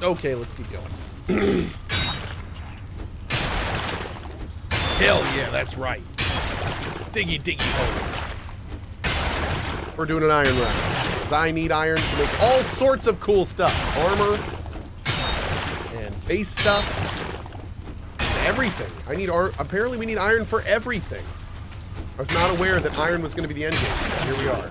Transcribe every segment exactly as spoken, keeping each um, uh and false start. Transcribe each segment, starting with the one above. Okay, let's keep going. Hell yeah, that's right. Diggy, diggy, hole. We're doing an iron round, because I need iron to make all sorts of cool stuff. Armor and base stuff. And everything. I need ar- Apparently, we need iron for everything. I was not aware that iron was going to be the end game. Here we are.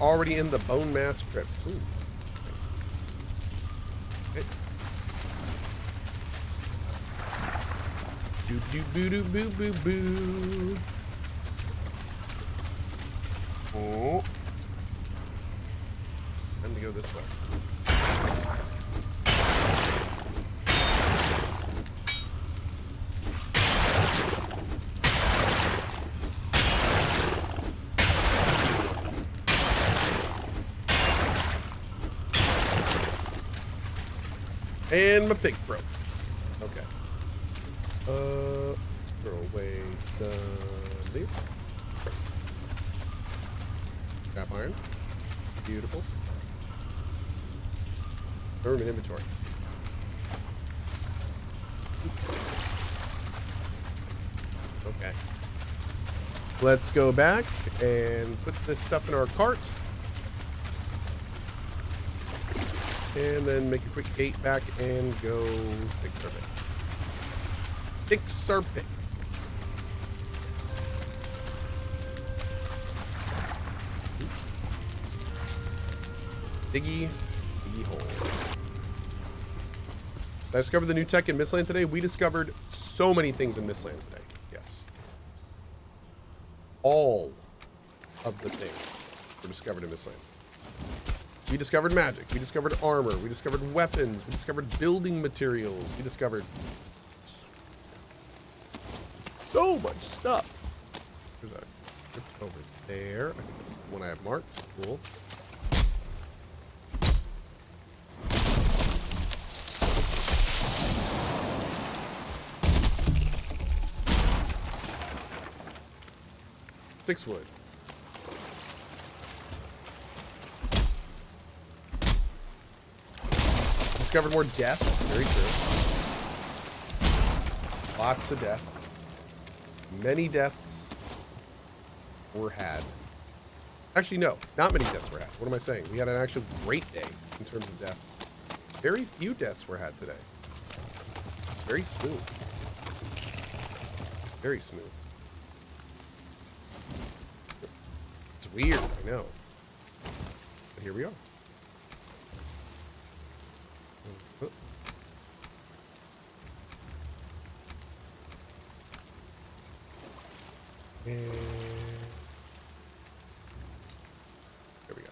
Already in the bone mass crypt. Ooh, nice. Okay. Doo doo boo doo boo boo boo. Oh, time to go this way. And my pig broke. Okay. Uh, let's throw away some leaf. Scrap iron. Beautiful. Urban inventory. Okay. Let's go back and put this stuff in our cart. And then make a quick gate back and go pick serpent. Pick serpent. Diggy, diggy hole. I discovered the new tech in Mistlands today. We discovered so many things in Mistlands today. Yes. All of the things were discovered in Mistlands. We discovered magic, we discovered armor, we discovered weapons, we discovered building materials, we discovered so much stuff. There's a trip over there. I think that's the one I have marked. Cool. Six wood. Discovered more death. Very true. Lots of death. Many deaths were had. Actually, no. Not many deaths were had. What am I saying? We had an actual great day in terms of deaths. Very few deaths were had today. It's very smooth. Very smooth. It's weird, I know. But here we are. And here we go.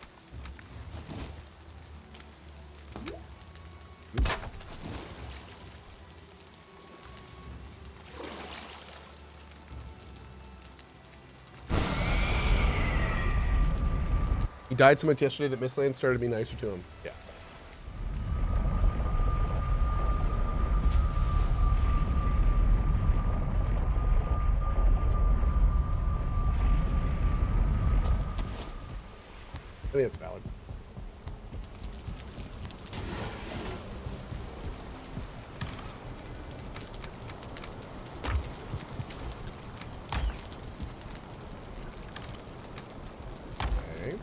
He died so much yesterday that Mistlands started to be nicer to him. Yeah. I think that's valid. Okay.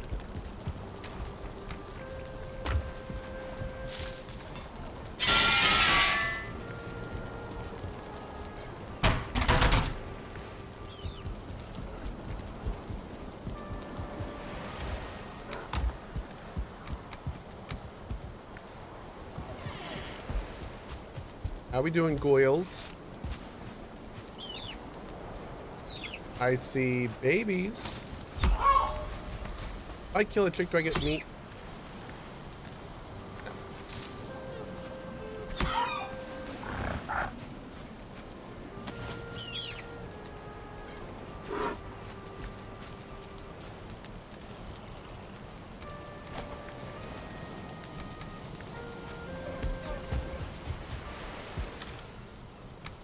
How we doing, Goyles? I see babies. If I kill a chick, do I get meat?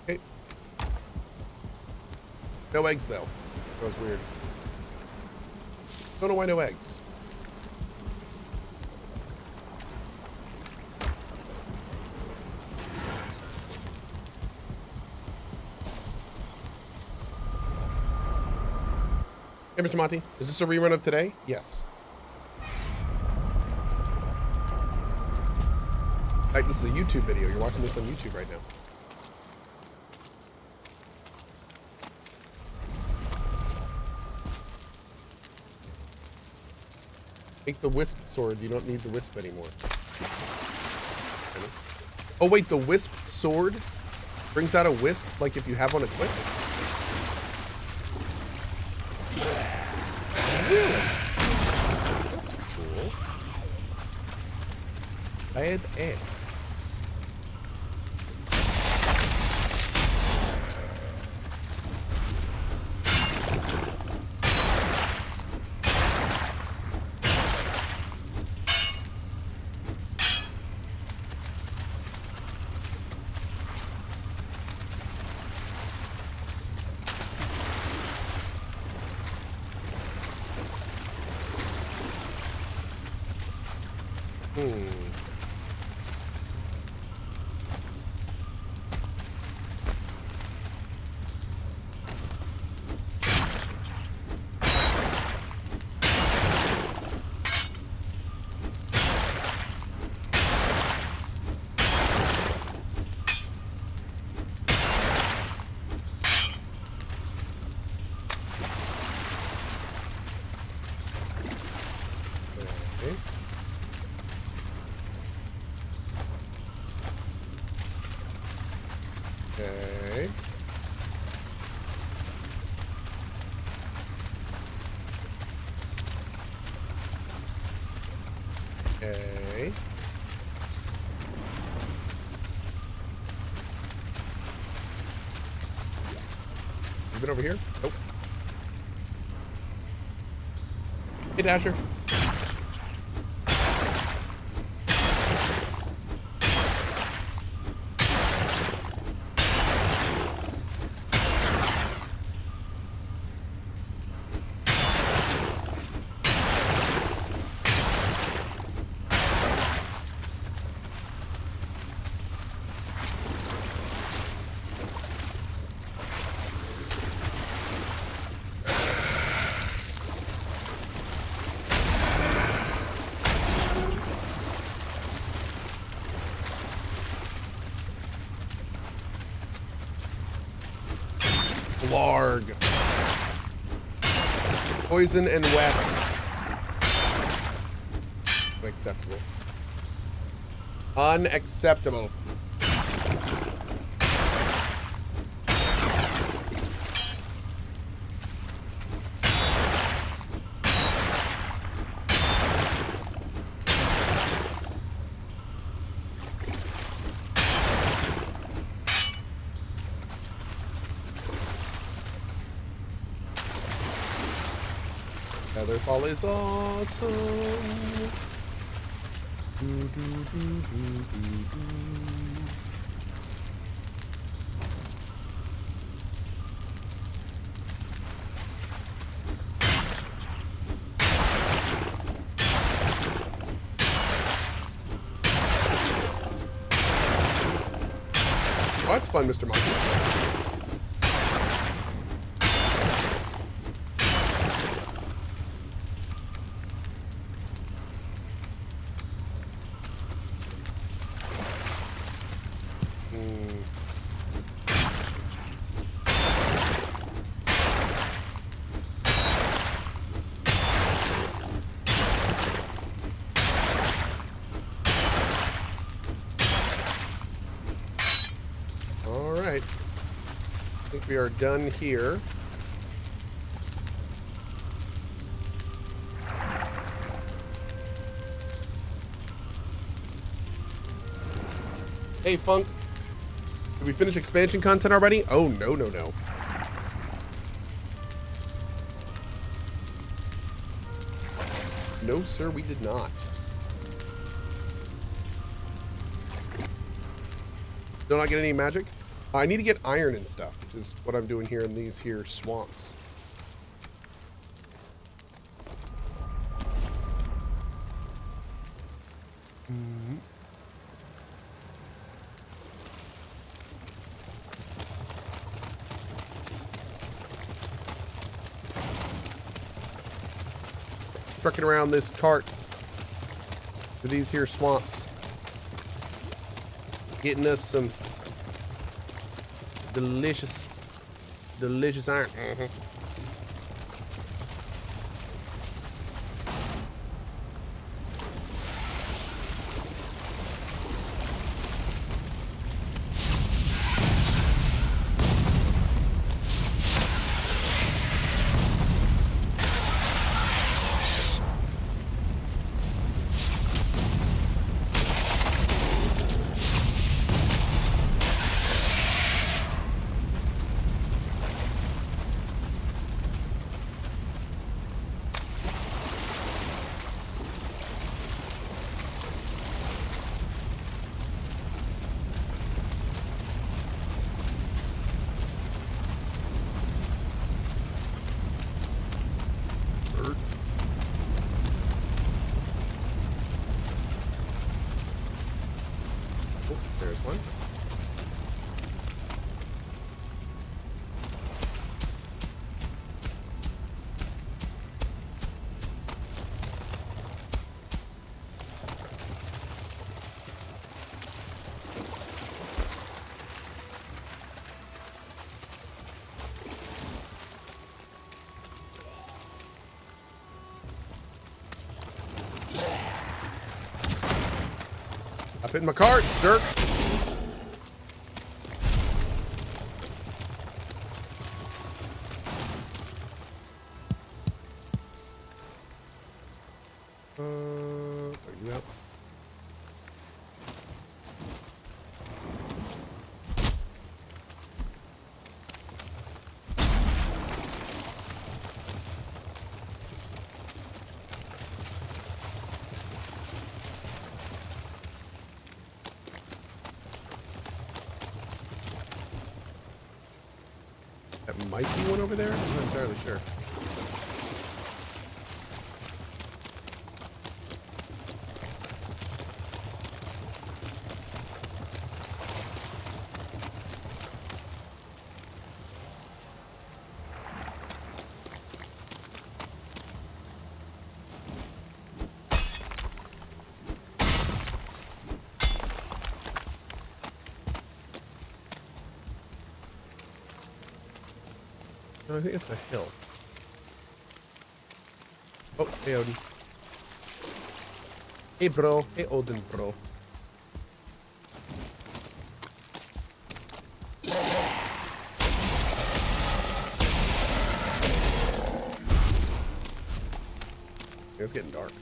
Okay. No eggs, though. That was weird. Don't know why no eggs. Hey, Mister Monty, is this a rerun of today? Yes. In fact, this is a YouTube video. You're watching this on YouTube right now. Make the wisp sword. You don't need the wisp anymore. Oh, wait, the wisp sword brings out a wisp, like if you have one equipped. Bad ass. Over here? Nope. Hey, Dasher. Poison and wet. Unacceptable. Unacceptable. Fall is awesome. Do, do, do, do, do, do. Oh, that's fun, Mister Monkey. We are done here. Hey, Funk. Did we finish expansion content already? Oh, no, no, no. No, sir, we did not. Don't I get any magic? I need to get iron and stuff, which is what I'm doing here in these here swamps. Mm-hmm. Trucking around this cart to these here swamps, getting us some delicious, delicious iron. In my cart, jerk. Uh, yep. Might be one over there? I'm not entirely sure. I think it's a hill. Oh, hey Odin. Hey bro, hey Odin bro. It's getting dark.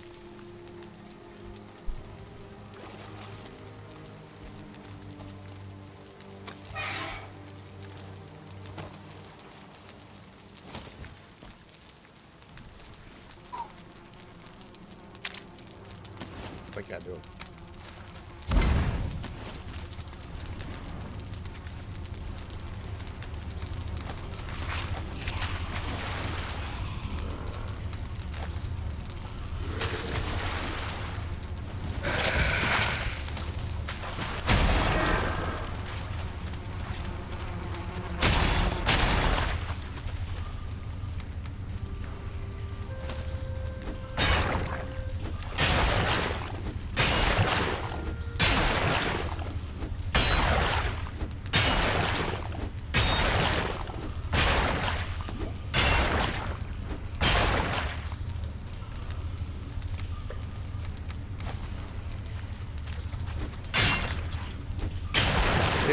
Like I do it.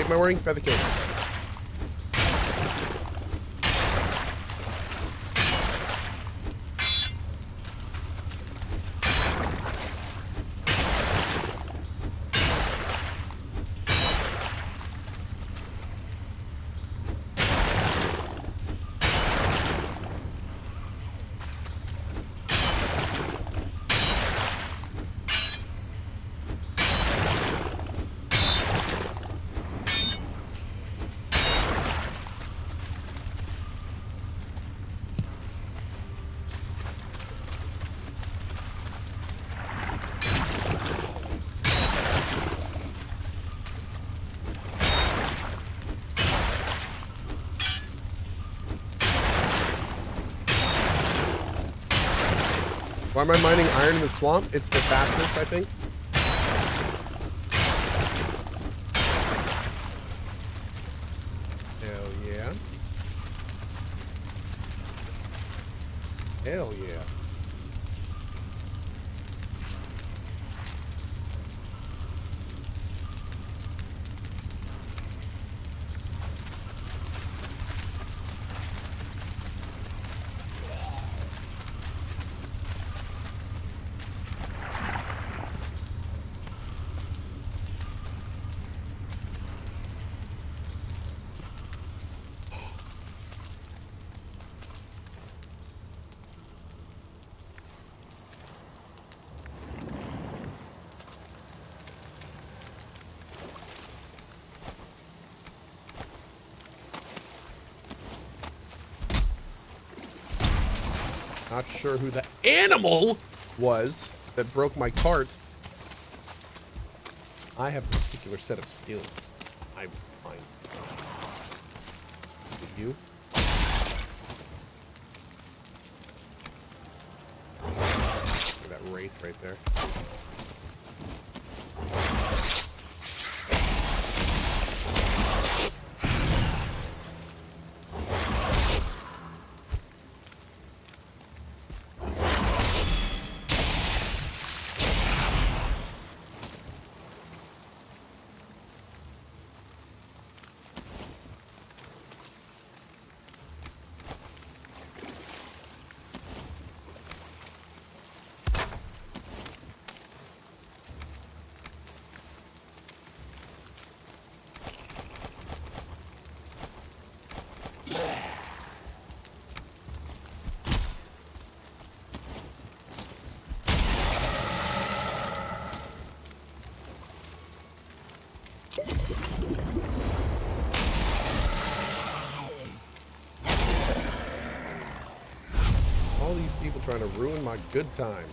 Am I wearing feather cape? Why am I mining iron in the swamp? It's the fastest, I think. Hell yeah. Hell yeah. Not sure who the animal was that broke my cart. I have a particular set of skills. I'm fine. Is it you? Look at that wraith right there. Trying to ruin my good time.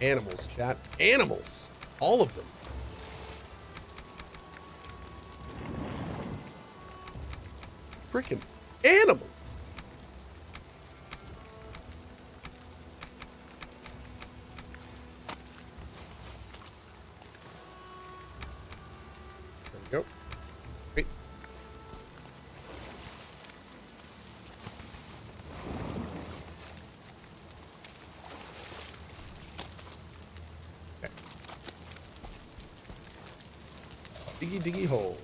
Animals, chat. Animals. All of them. Freaking animals. There we go. Diggy diggy hole.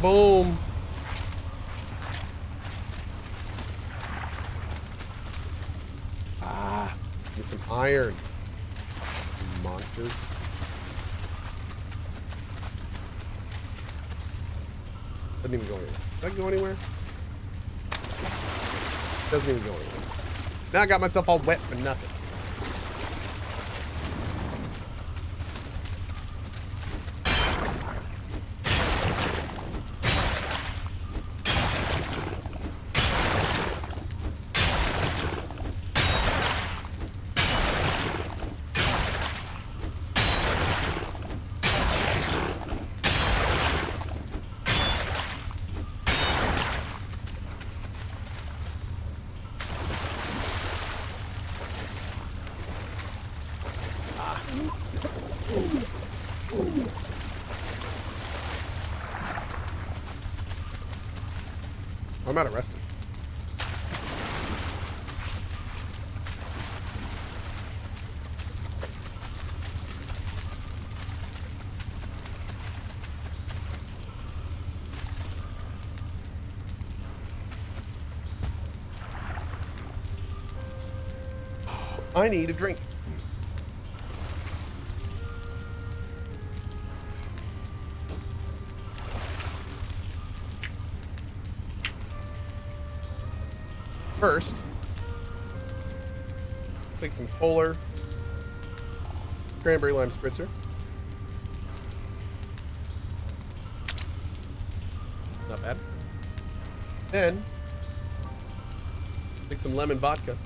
Boom. Ah, get some iron. Monsters. Doesn't even go anywhere. Doesn't go anywhere. Doesn't even go anywhere. Now I got myself all wet for nothing. Oh, I'm out of resting. I need a drink. First, take some polar cranberry lime spritzer. Not bad. Then, take some lemon vodka.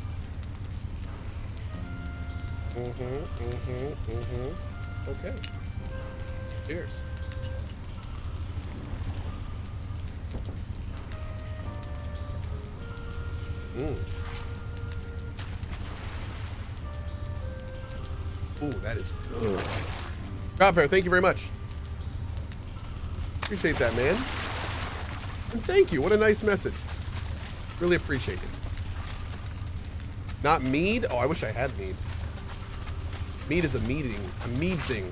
Mm-hmm, mm-hmm, mm-hmm. Okay. Cheers. Mm. Ooh, that is good. Godfair, thank you very much. Appreciate that, man. And thank you. What a nice message. Really appreciate it. Not mead? Oh, I wish I had mead. Mead is a meading, a meadzing.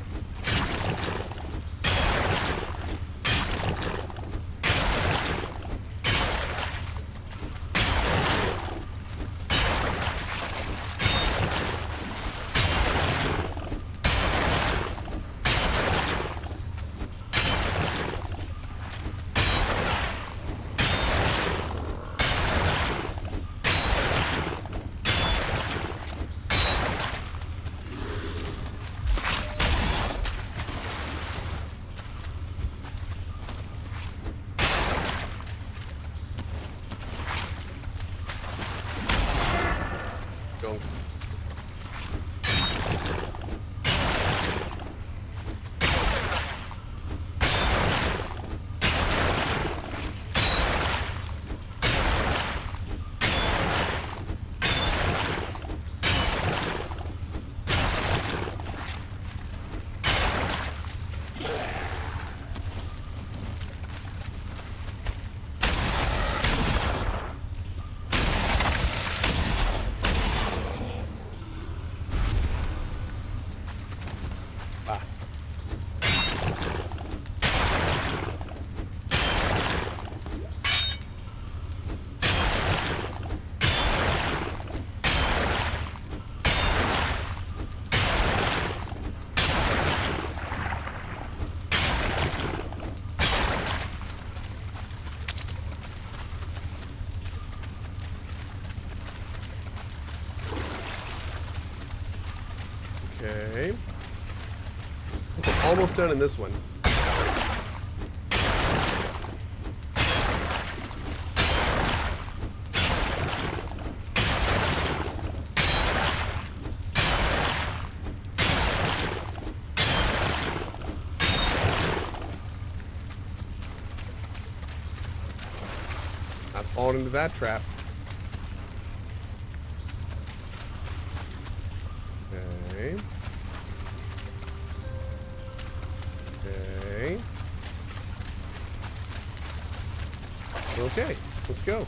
Almost done in this one. I've fallen into that trap. Go.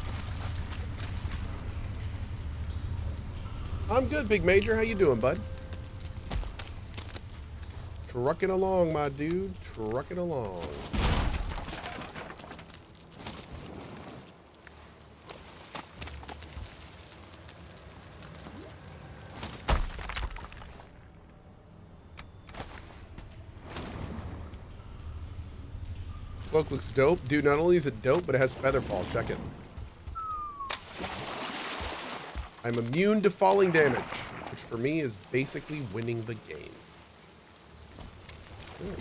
I'm good, Big Major. How you doing, bud? Trucking along, my dude. Trucking along. Cloak looks dope. Dude, not only is it dope, but it has featherfall. Check it. I'm immune to falling damage, which for me is basically winning the game. Ooh.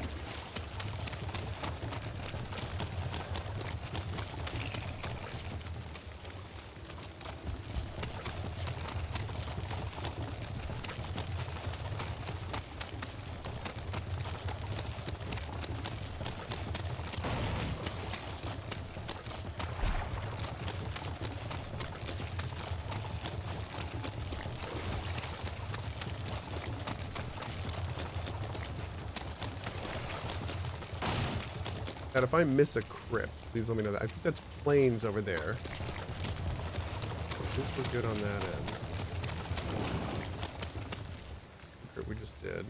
Now, if I miss a crypt, please let me know that. I think that's planes over there. I think we're good on that end. That's the crypt we just did.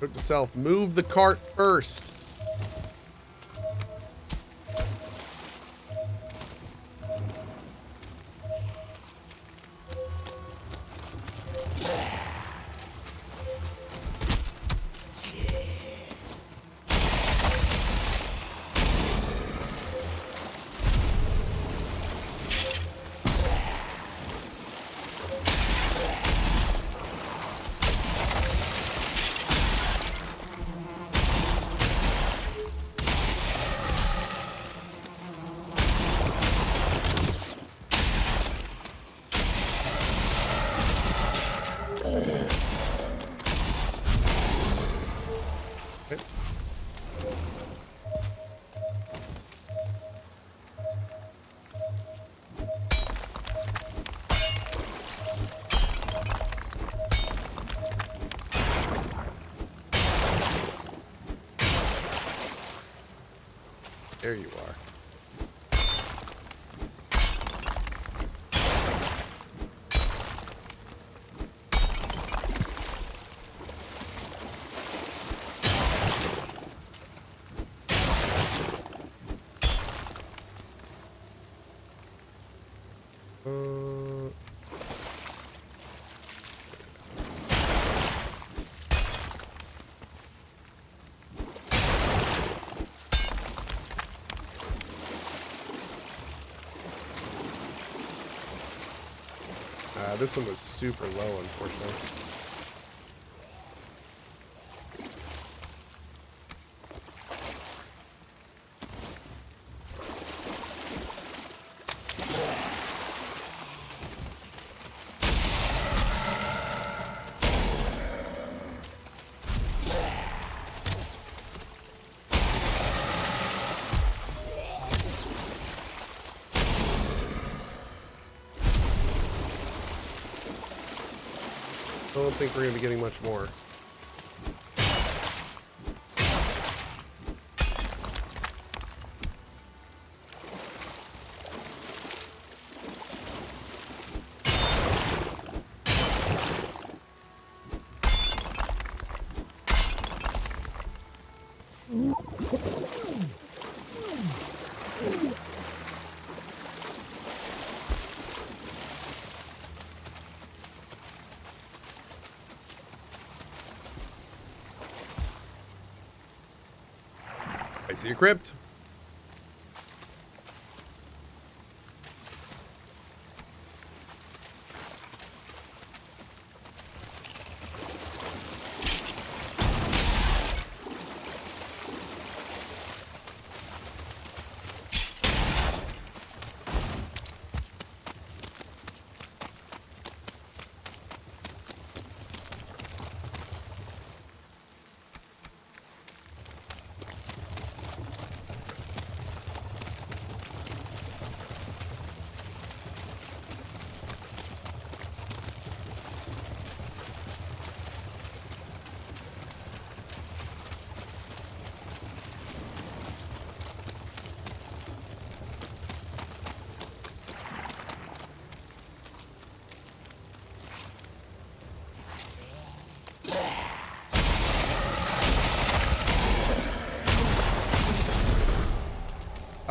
Cook to self. Move the cart first. There you are. This one was super low, unfortunately. I don't think we're going to be getting much more. I see a crypt.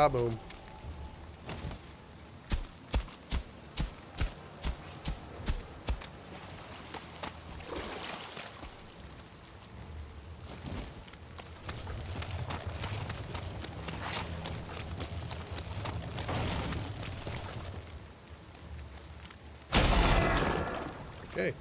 Ah, boom. Okay.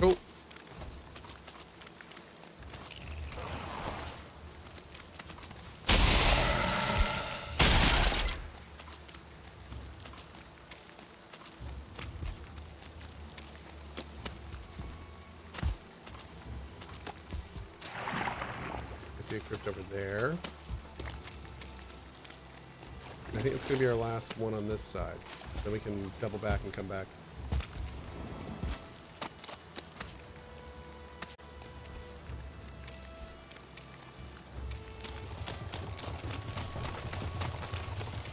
Cool. Encrypt over there. And I think it's going to be our last one on this side. Then we can double back and come back.